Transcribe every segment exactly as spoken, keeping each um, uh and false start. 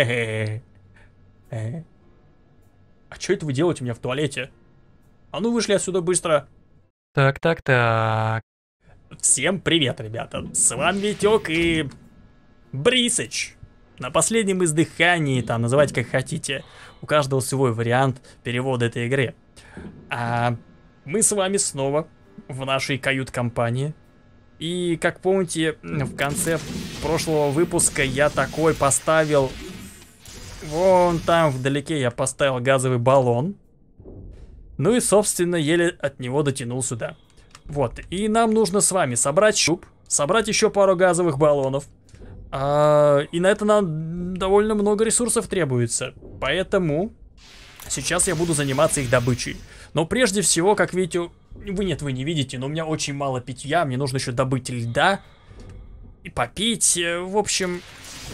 А что это вы делаете у меня в туалете? А ну вышли отсюда быстро. Так, так, так. Всем привет, ребята. С вами Витек и BreathEdge. На последнем издыхании, там, называйте как хотите. У каждого свой вариант перевода этой игры. А мы с вами снова в нашей кают-компании. И, как помните, в конце прошлого выпуска я такой поставил... Вон там вдалеке я поставил газовый баллон. Ну и, собственно, еле от него дотянул сюда. Вот, и нам нужно с вами собрать щуп, собрать еще пару газовых баллонов. А, и на это нам довольно много ресурсов требуется. Поэтому сейчас я буду заниматься их добычей. Но прежде всего, как видите... Вы нет, вы не видите, но у меня очень мало питья. Мне нужно еще добыть льда и попить. В общем,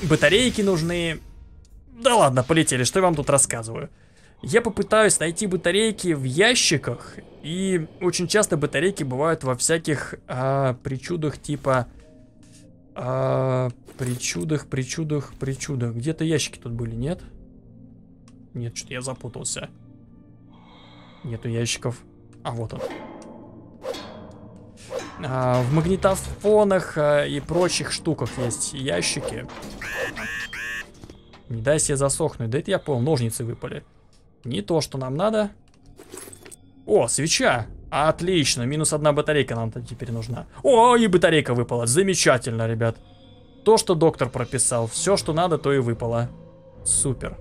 батарейки нужны. Да ладно, полетели, что я вам тут рассказываю. Я попытаюсь найти батарейки в ящиках. И очень часто батарейки бывают во всяких а, причудах типа... А, причудах, причудах, причудах. Где-то ящики тут были, нет? Нет, что-то я запутался. Нету ящиков. А вот он. А, в магнитофонах а, и прочих штуках есть ящики. Не дай себе засохнуть. Да это я понял, ножницы выпали. Не то, что нам надо. О, свеча. Отлично, минус одна батарейка нам-то теперь нужна. О, и батарейка выпала. Замечательно, ребят. То, что доктор прописал. Все, что надо, то и выпало. Супер.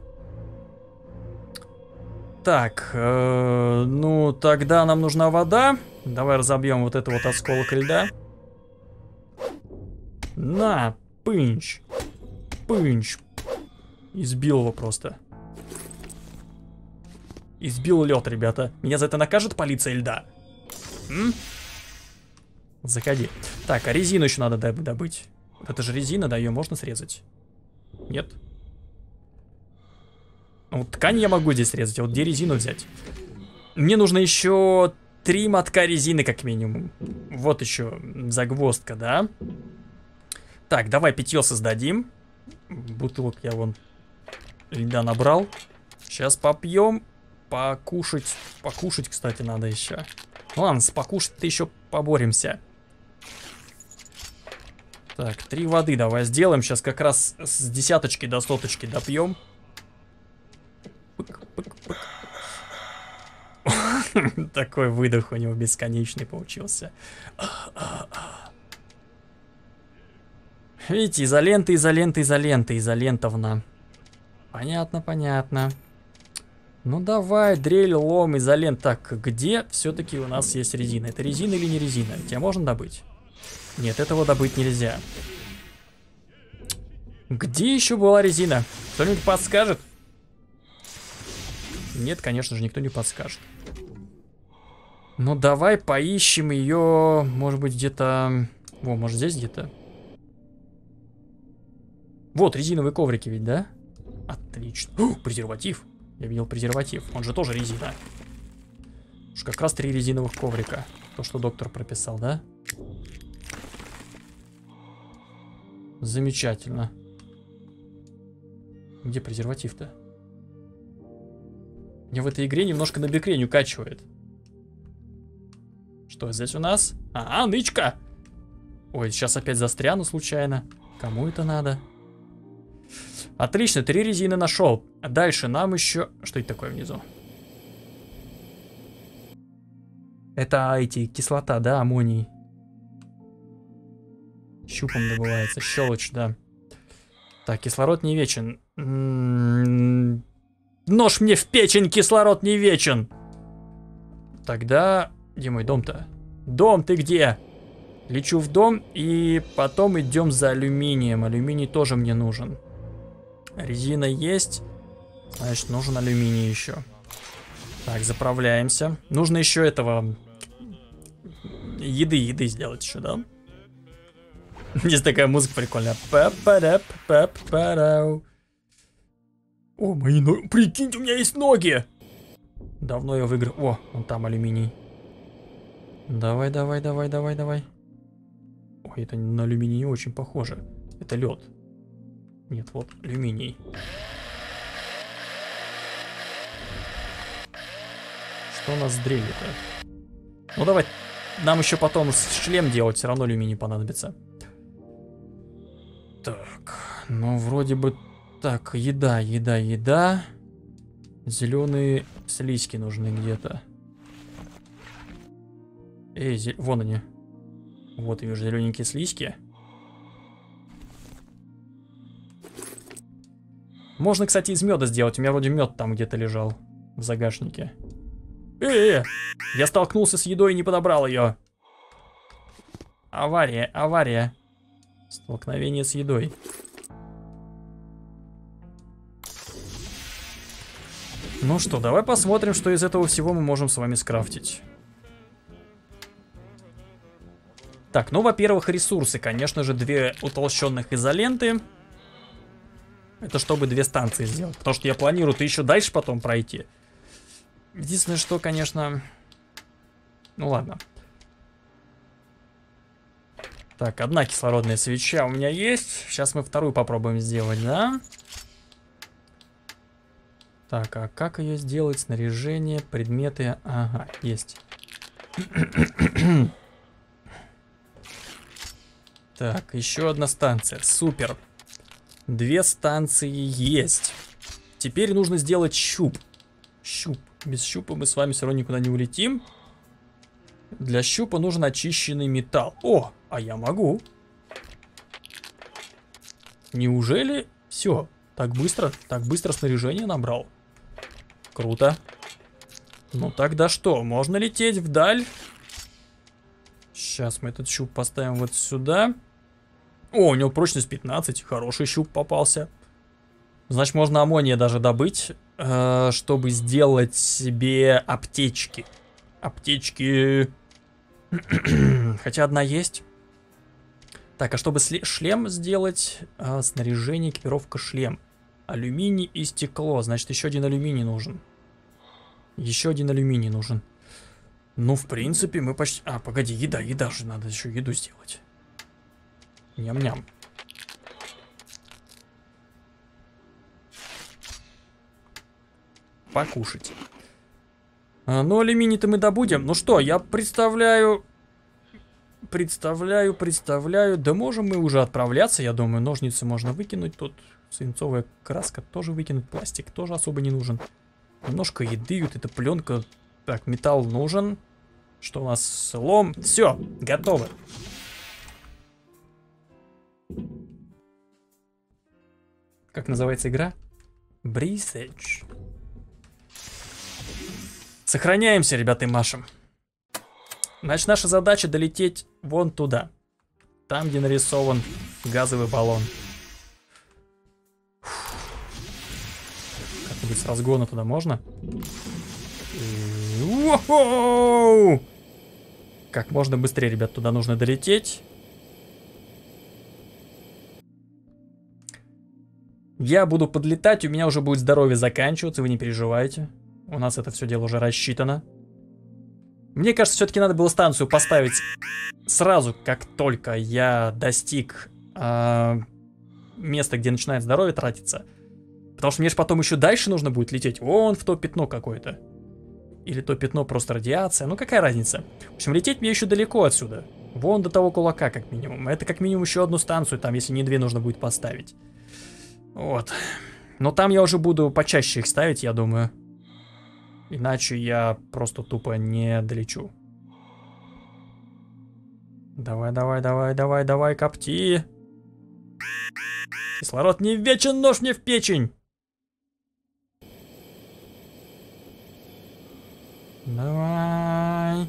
Так, э, ну тогда нам нужна вода. Давай разобьем вот это вот осколок льда. На, пынч. Пынч. Избил его просто. Избил лед, ребята. Меня за это накажет полиция льда? М? Заходи. Так, а резину еще надо добыть. Вот это же резина, да, ее можно срезать? Нет? Вот ткань я могу здесь срезать, а вот где резину взять? Мне нужно еще три мотка резины как минимум. Вот еще загвоздка, да? Так, давай питье создадим. Бутылок я вон льда набрал. Сейчас попьем. Покушать. Покушать, кстати, надо еще. Ладно, с покушать-то еще поборемся. Так, три воды давай сделаем. Сейчас как раз с десяточки до соточки допьем. Такой выдох у него бесконечный получился. Видите, изолента, изолента, изолента, изолентовна. Понятно, понятно. Ну давай, дрель, лом, изолент. Так, где все-таки у нас есть резина? Это резина или не резина? Тебя можно добыть? Нет, этого добыть нельзя. Где еще была резина? Кто-нибудь подскажет? Нет, конечно же, никто не подскажет. Ну, давай поищем ее, может быть, где-то... Во, может, здесь где-то? Вот, резиновые коврики ведь, да? Отлично. О, презерватив. Я видел презерватив. Он же тоже резина. Уж как раз три резиновых коврика. То, что доктор прописал, да? Замечательно. Где презерватив-то? Меня в этой игре немножко на бекрень укачивает. Что здесь у нас? А, нычка! Ой, сейчас опять застряну случайно. Кому это надо? Отлично, три резины нашел. А дальше нам еще... Что это такое внизу? Это эти, кислота, да, аммоний? Щупом добывается, щелочь, да. Так, кислород не вечен. М-м-м-м. Нож мне в печень, кислород не вечен. Тогда... Где мой дом-то? Дом, ты где? Лечу в дом и потом идем за алюминием. Алюминий тоже мне нужен. Резина есть. Значит, нужен алюминий еще. Так, заправляемся. Нужно еще этого... Еды, еды сделать еще, да? Здесь такая музыка прикольная. О, мои ноги. Прикиньте, у меня есть ноги. Давно я выиграл. О, вон там алюминий. Давай, давай, давай, давай, давай. Ой, это на алюминий очень похоже. Это лед. Нет, вот алюминий. Что нас дрелит-то? Ну давай, нам еще потом шлем делать, все равно люминий понадобится. Так, ну вроде бы... Так, еда, еда, еда. Зеленые слизки нужны где-то. Эй, зел... вон они. Вот и уже зелененькие слизки. Можно, кстати, из меда сделать. У меня вроде мед там где-то лежал в загашнике. Э-э-э! Я столкнулся с едой и не подобрал ее. Авария, авария. Столкновение с едой. Ну что, давай посмотрим, что из этого всего мы можем с вами скрафтить. Так, ну, во-первых, ресурсы. Конечно же, две утолщенных изоленты. Это чтобы две станции сделать. Потому что я планирую-то еще дальше потом пройти. Единственное, что, конечно... Ну, ладно. Так, одна кислородная свеча у меня есть. Сейчас мы вторую попробуем сделать, да? Так, а как ее сделать? Снаряжение, предметы... Ага, есть. Так, еще одна станция. Супер. Две станции есть. Теперь нужно сделать щуп. Щуп. Без щупа мы с вами все равно никуда не улетим. Для щупа нужен очищенный металл. О, а я могу. Неужели? Все. Так быстро, так быстро снаряжение набрал. Круто. Ну тогда что? Можно лететь вдаль. Сейчас мы этот щуп поставим вот сюда. О, у него прочность пятнадцать. Хороший щуп попался. Значит, можно аммония даже добыть, чтобы сделать себе аптечки. Аптечки. Хотя одна есть. Так, а чтобы шлем сделать, снаряжение, экипировка, шлем. Алюминий и стекло. Значит, еще один алюминий нужен. Еще один алюминий нужен. Ну, в принципе, мы почти... А, погоди, еда, еда же, надо еще еду сделать. Ням-ням. Покушать. А, ну, алюминий-то мы добудем. Ну что, я представляю... Представляю, представляю. Да можем мы уже отправляться, я думаю. Ножницы можно выкинуть. Тут свинцовая краска тоже выкинуть. Пластик тоже особо не нужен. Немножко еды, вот эта пленка... Так, металл нужен. Что у нас? Слом. Все, готово. Как называется игра? BreathEdge. Сохраняемся, ребята, и машем. Значит, наша задача долететь вон туда. Там, где нарисован газовый баллон. Как-нибудь с разгона туда можно? Воу! Как можно быстрее, ребят, туда нужно долететь. Я буду подлетать, у меня уже будет здоровье заканчиваться, вы не переживайте. У нас это все дело уже рассчитано. Мне кажется, все-таки надо было станцию поставить сразу, как только я достиг э, места, где начинает здоровье тратиться. Потому что мне же потом еще дальше нужно будет лететь вон в то пятно какое-то. Или то пятно просто радиация. Ну какая разница. В общем, лететь мне еще далеко отсюда. Вон до того кулака как минимум. Это как минимум еще одну станцию. Там, если не две, нужно будет поставить. Вот. Но там я уже буду почаще их ставить, я думаю. Иначе я просто тупо не долечу. Давай, давай, давай, давай, давай, копти. Кислород не вечен, нож мне в печень. Давай.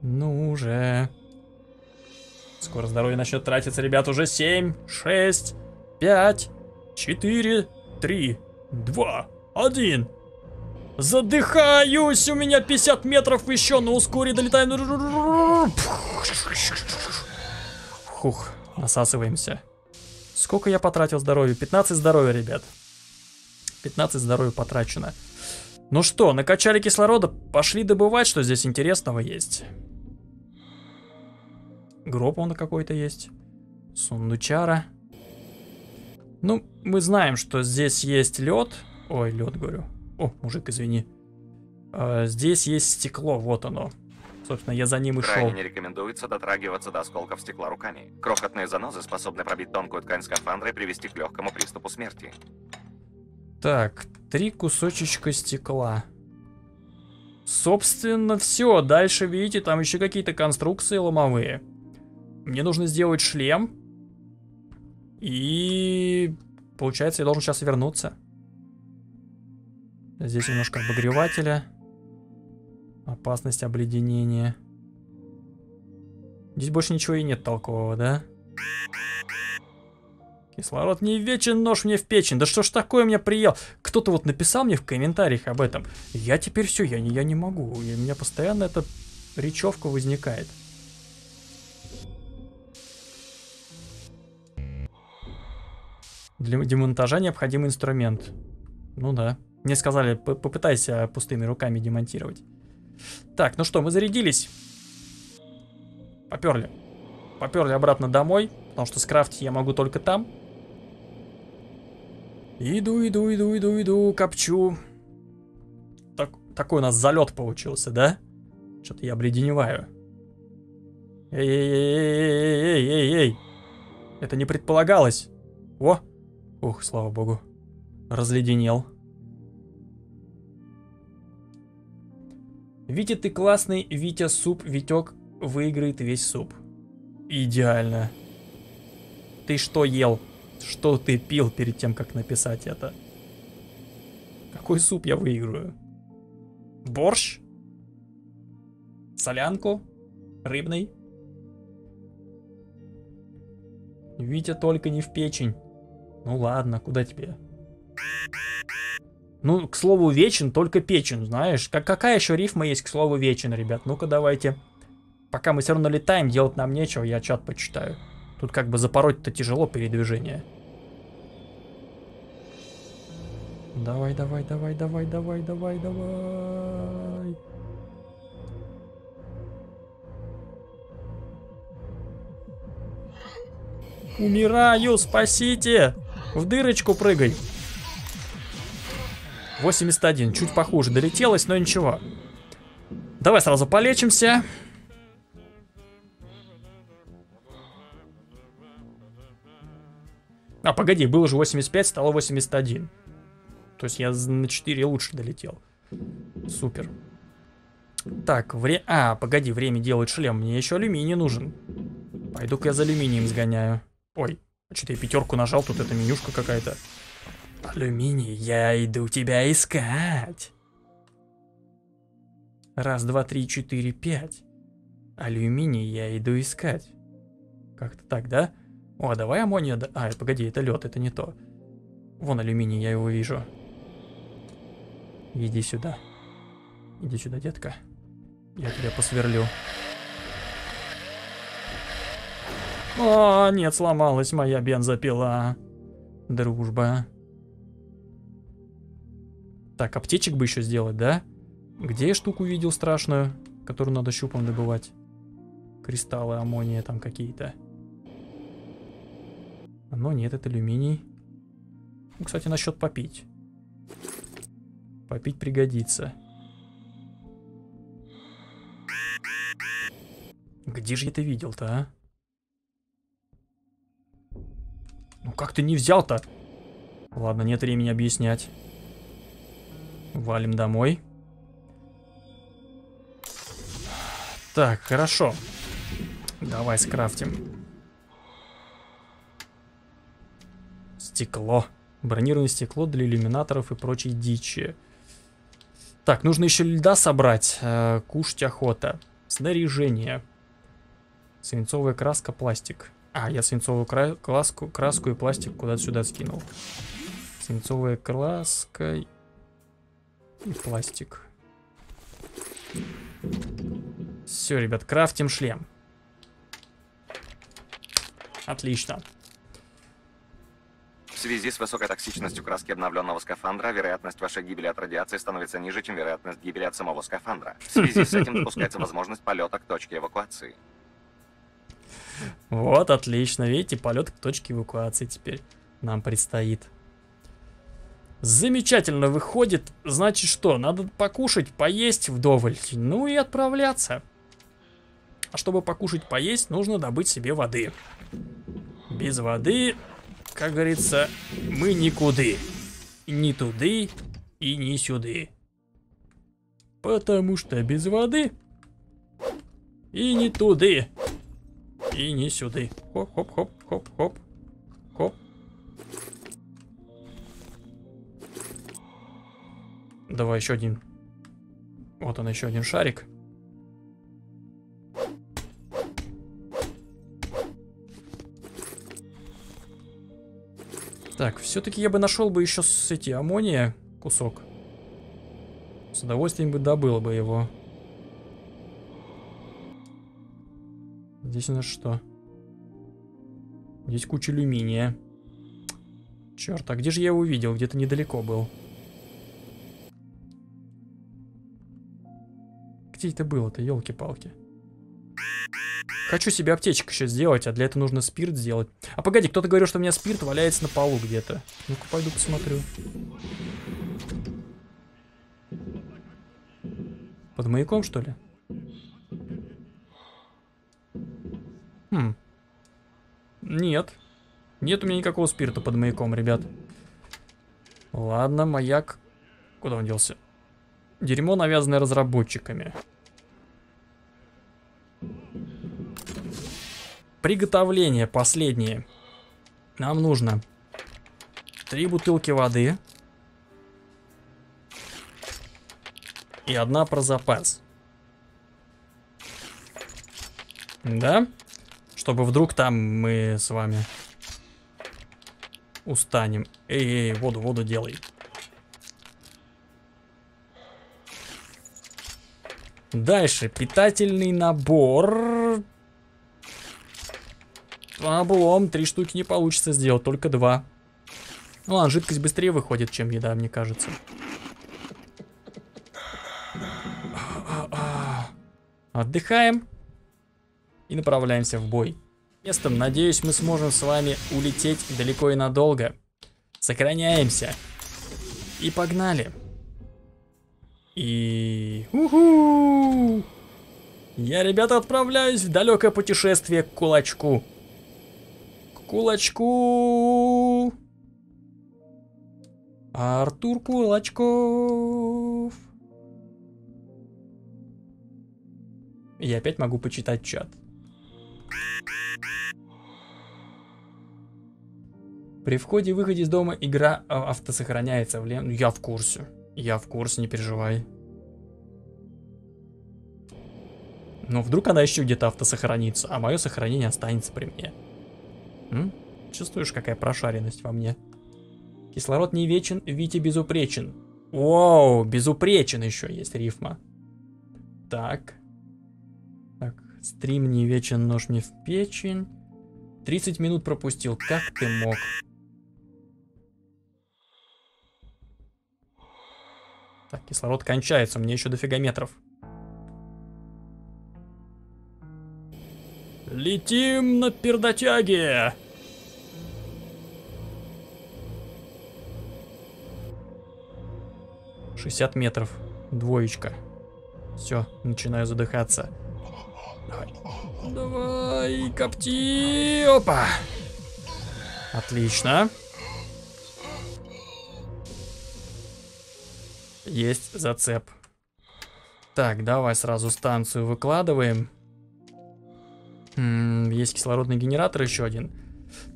Ну уже. Скоро здоровье начнет тратиться, ребят. Уже семь, шесть, пять, четыре, три, два, один. Задыхаюсь. У меня пятьдесят метров еще. На ускоре долетаем. Хух. Насасываемся. Сколько я потратил здоровья? пятнадцать здоровья, ребят. пятнадцать здоровья потрачено. Ну что, накачали кислорода, пошли добывать, что здесь интересного есть. Гроб он какой-то есть. Сундучара. Ну, мы знаем, что здесь есть лед. Ой, лед, говорю. О, мужик, извини. А, здесь есть стекло, вот оно. Собственно, я за ним и шел. Крайне не рекомендуется дотрагиваться до осколков стекла руками. Крохотные занозы способны пробить тонкую ткань скафандра и привести к легкому приступу смерти. Так, три кусочечка стекла. Собственно, все. Дальше, видите, там еще какие-то конструкции ломовые. Мне нужно сделать шлем. И... получается, я должен сейчас вернуться. Здесь немножко обогревателя. Опасность обледенения. Здесь больше ничего и нет толкового, да? Кислород не вечен, нож мне в печень. Да что ж такое меня приел? Кто-то вот написал мне в комментариях об этом. Я теперь все, я не, я не могу. У меня постоянно эта речевка возникает. Для демонтажа необходим инструмент. Ну да. Мне сказали, попытайся пустыми руками демонтировать. Так, ну что, мы зарядились. Поперли. Поперли обратно домой, потому что скрафтить я могу только там. Иду, иду, иду, иду, иду, копчу. Так, такой у нас залет получился, да? Что-то я обледеневаю. Эй-эй-эй-эй-эй-эй-эй-эй. Это не предполагалось. О! Ух, слава богу. Разледенел. Витя, ты классный. Витя, суп. Витек выиграет весь суп. Идеально. Ты что ел? Что ты пил перед тем, как написать это? Какой суп я выиграю? Борщ? Солянку? Рыбный? Витя, только не в печень. Ну ладно, куда тебе? Ну, к слову, вечен, только печень, знаешь. Как, какая еще рифма есть к слову вечен, ребят? Ну-ка, давайте. Пока мы все равно летаем, делать нам нечего, я чат почитаю. Тут как бы запороть-то тяжело передвижение. Давай, давай, давай, давай, давай, давай, давай. Умираю, спасите! В дырочку прыгай. восемьдесят один, чуть похуже долетелось, но ничего. Давай сразу полечимся. А, погоди, было же восемьдесят пять, стало восемьдесят один. То есть я на четыре лучше долетел. Супер. Так, вре... А, погоди, время делать шлем. Мне еще алюминий не нужен. Пойду-ка я за алюминием сгоняю. Ой, что-то я пятерку нажал, тут эта менюшка какая-то. Алюминий, я иду тебя искать. Раз, два, три, четыре, пять. Алюминий, я иду искать. Как-то так, да? О, давай аммония... А, погоди, это лед, это не то. Вон алюминий, я его вижу. Иди сюда. Иди сюда, детка. Я тебя посверлю. О, нет, сломалась моя бензопила. Дружба. Так, аптечек бы еще сделать, да? Где я штуку видел страшную, которую надо щупом добывать? Кристаллы, аммония там какие-то. Но нет, это алюминий. Ну, кстати, насчет попить. Попить пригодится. Где же я это видел-то, а? Ну как ты не взял-то? Ладно, нет времени объяснять. Валим домой. Так, хорошо. Давай скрафтим. Стекло. Бронированное стекло для иллюминаторов и прочей дичи. Так, нужно еще льда собрать. Кушать охота. Снаряжение. Свинцовая краска, пластик. А, я свинцовую кра краску, краску и пластик куда-то сюда скинул. Свинцовая краска и пластик. Все, ребят, крафтим шлем. Отлично. В связи с высокой токсичностью краски обновленного скафандра, вероятность вашей гибели от радиации становится ниже, чем вероятность гибели от самого скафандра. В связи с этим допускается возможность полета к точке эвакуации. Вот, отлично, видите, полет к точке эвакуации теперь нам предстоит. Замечательно выходит. Значит что, надо покушать, поесть вдоволь. Ну и отправляться. А чтобы покушать, поесть, нужно добыть себе воды. Без воды, как говорится, мы никуды. Ни туды и ни сюды. Потому что без воды и ни туды, и ни сюды. Хоп-хоп-хоп-хоп-хоп. Хоп. Давай еще один. Вот он, еще один шарик. Так, все-таки я бы нашел бы еще с эти аммония кусок. С удовольствием бы добыл бы его. Здесь у нас что? Здесь куча алюминия. Черт, а где же я его видел? Где-то недалеко был. Где это было-то, елки-палки? Хочу себе аптечку еще сделать, а для этого нужно спирт сделать. А погоди, кто-то говорил, что у меня спирт валяется на полу где-то. Ну-ка, пойду посмотрю. Под маяком, что ли? Хм. Нет. Нет у меня никакого спирта под маяком, ребят. Ладно, маяк... Куда он делся? Дерьмо, навязанное разработчиками. Приготовление последнее. Нам нужно три бутылки воды и одна про запас. Да? Чтобы вдруг там мы с вами устанем. Эй, эй, воду, воду делай. Дальше питательный набор. Облом, три штуки не получится сделать, только два. Ну ладно, жидкость быстрее выходит, чем еда, мне кажется. Отдыхаем и направляемся в бой. Местом, надеюсь, мы сможем с вами улететь далеко и надолго. Сохраняемся. И погнали. И... Уху! Я, ребята, отправляюсь в далекое путешествие к кулачку. Кулачку. Артур Кулачков. Я опять могу почитать чат. При входе и выходе из дома игра автосохраняется в ленту. Я в курсе. Я в курсе, не переживай. Но вдруг она еще где-то автосохранится, а мое сохранение останется при мне. М? Чувствуешь, какая прошаренность во мне? Кислород не вечен, Витя безупречен. Воу, безупречен еще есть рифма. Так. Так, стрим не вечен, нож не в печень. тридцать минут пропустил, как ты мог? Так, кислород кончается, мне еще дофига метров. Летим на пердотяге! шестьдесят метров. Двоечка. Все, начинаю задыхаться. Давай. Давай, копти! Опа! Отлично. Есть зацеп. Так, давай сразу станцию выкладываем. Есть кислородный генератор еще один.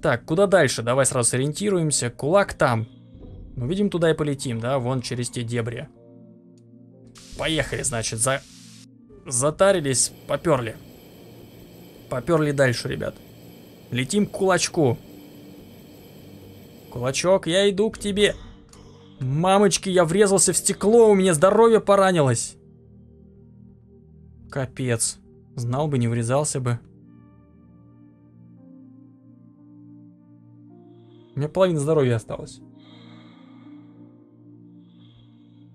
Так, куда дальше? Давай сразу сориентируемся. Кулак там. Ну, видим, туда и полетим, да? Вон через те дебри. Поехали, значит. За... Затарились, поперли. Поперли дальше, ребят. Летим к кулачку. Кулачок, я иду к тебе. Мамочки, я врезался в стекло, у меня здоровье поранилось. Капец. Знал бы, не врезался бы. У меня половина здоровья осталось.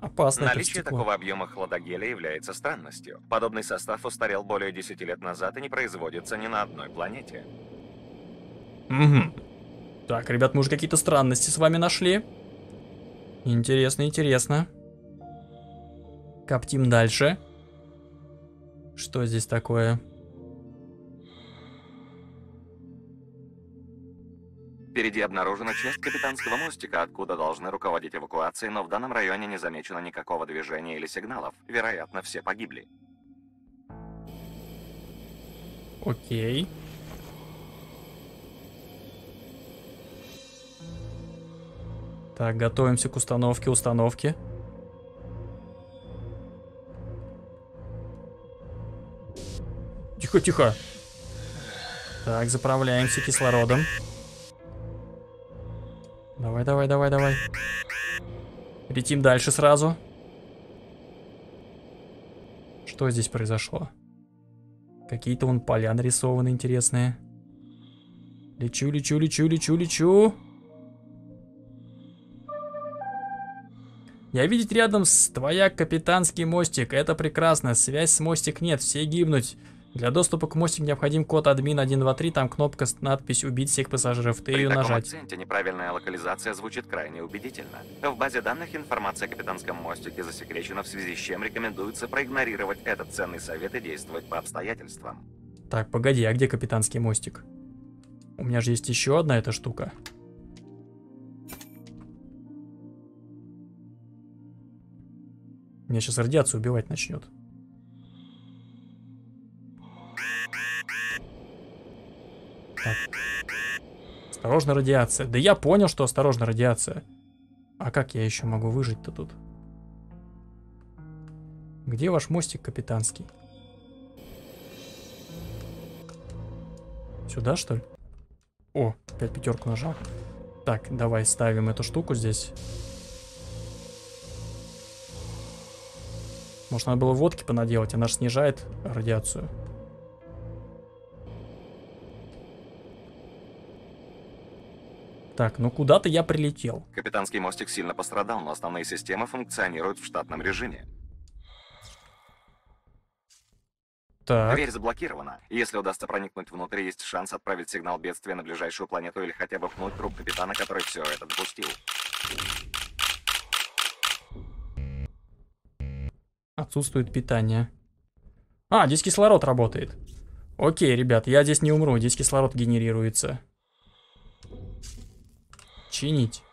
Опасно. Наличие такого объема хладогеля является странностью. Подобный состав устарел более десяти лет назад и не производится ни на одной планете. Угу. Так, ребят, мы уже какие-то странности с вами нашли. Интересно, интересно. Коптим дальше. Что здесь такое? Впереди обнаружена часть капитанского мостика, откуда должны руководить эвакуацией, но в данном районе не замечено никакого движения или сигналов. Вероятно, все погибли. Окей. Так, готовимся к установке, установке. Тихо, тихо. Так, заправляемся кислородом. Давай, давай, давай, давай. Летим дальше сразу. Что здесь произошло? Какие-то вон поля нарисованы интересные. Лечу, лечу, лечу, лечу, лечу. Я видеть рядом с твоя капитанский мостик. Это прекрасно. Связь с мостик нет. Все гибнуть. Для доступа к мостику необходим код админ один два три. Там кнопка с надпись «Убить всех пассажиров». Ты ее нажать. При таком акценте неправильная локализация звучит крайне убедительно. В базе данных информация о капитанском мостике засекречена, в связи с чем рекомендуется проигнорировать этот ценный совет и действовать по обстоятельствам. Так, погоди, а где капитанский мостик? У меня же есть еще одна эта штука. Меня сейчас радиацию убивать начнет. Так. Осторожно, радиация. Да я понял, что осторожно, радиация. А как я еще могу выжить-то тут? Где ваш мостик капитанский? Сюда, что ли? О, опять пятерку нажал. Так, давай ставим эту штуку здесь. Может, надо было водки понаделать, она же снижает радиацию. Так, ну куда-то я прилетел. Капитанский мостик сильно пострадал, но основные системы функционируют в штатном режиме. Так. Дверь заблокирована. Если удастся проникнуть внутрь, есть шанс отправить сигнал бедствия на ближайшую планету или хотя бы пнуть труп капитана, который все это допустил. Отсутствует питание. А, здесь кислород работает. Окей, ребят, я здесь не умру. Здесь кислород генерируется. Чинить.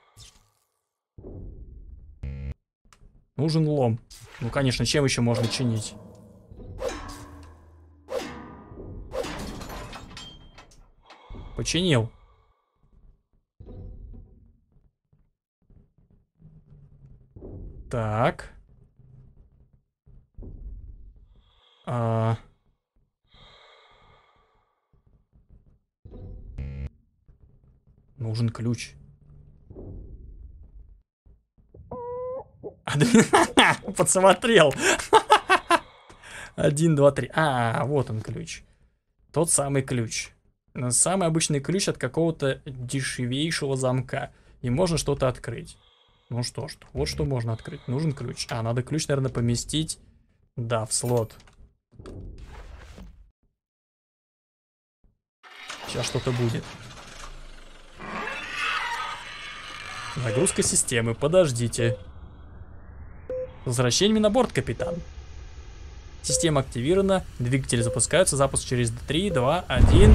Нужен лом. Ну, конечно, чем еще можно чинить? Починил. Так. А... Нужен ключ. Подсмотрел. Один, два, три. А, вот он ключ. Тот самый ключ. Самый обычный ключ от какого-то дешевейшего замка. И можно что-то открыть. Ну что ж, вот что можно открыть. Нужен ключ. А, надо ключ, наверное, поместить. Да, в слот. Сейчас что-то будет. Нагрузка системы, подождите. Возвращение на борт, капитан. Система активирована, двигатели запускаются. Запуск через три, два, один.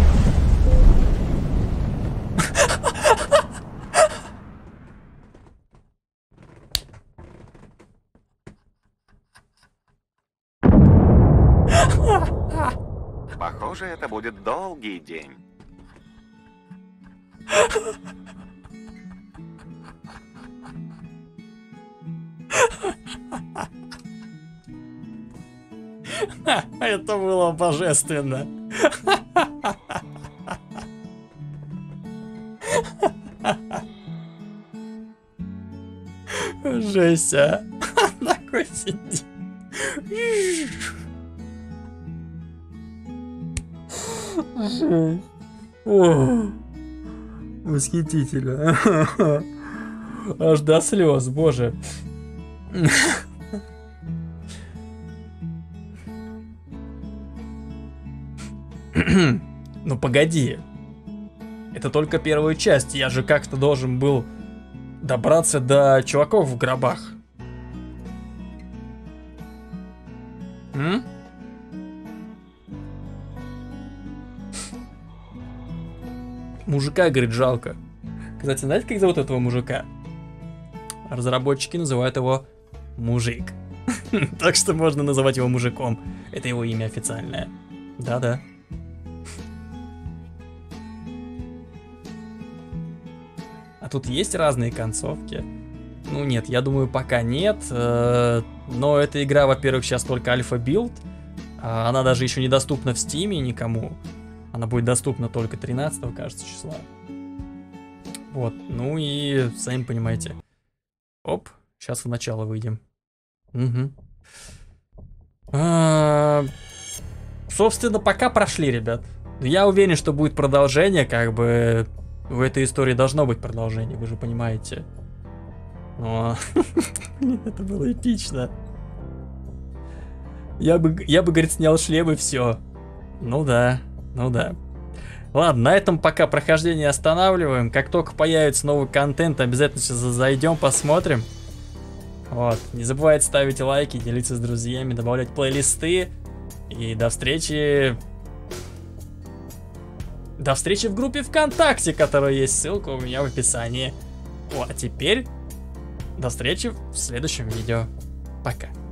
Похоже, это будет долгий день. Это было божественно. Жесть, а? Такой сидит. О, восхитительно. Аж до слез, боже. Ну погоди. Это только первая часть. Я же как-то должен был добраться до чуваков в гробах. М? Мужика, говорит, жалко. Кстати, знаете, как зовут этого мужика? Разработчики называют его Мужик. Так что можно называть его Мужиком. Это его имя официальное. Да-да. А тут есть разные концовки? Ну нет, я думаю, пока нет. Но эта игра, во-первых, сейчас только альфа-билд. Она даже еще недоступна в Стиме никому. Она будет доступна только тринадцатого, кажется, числа. Вот, ну и сами понимаете. Оп, сейчас в начало выйдем. Угу. А, собственно, пока прошли, ребят. Я уверен, что будет продолжение, как бы... В этой истории должно быть продолжение, вы же понимаете. Но... Это было эпично. Я бы, я бы, говорит, снял шлем и все. Ну да, ну да. Ладно, на этом пока прохождение останавливаем. Как только появится новый контент, обязательно сейчас зайдем, посмотрим. Вот. Не забывайте ставить лайки, делиться с друзьями, добавлять плейлисты. И до встречи... До встречи в группе ВКонтакте, которая есть, ссылка у меня в описании. О, а теперь до встречи в следующем видео. Пока.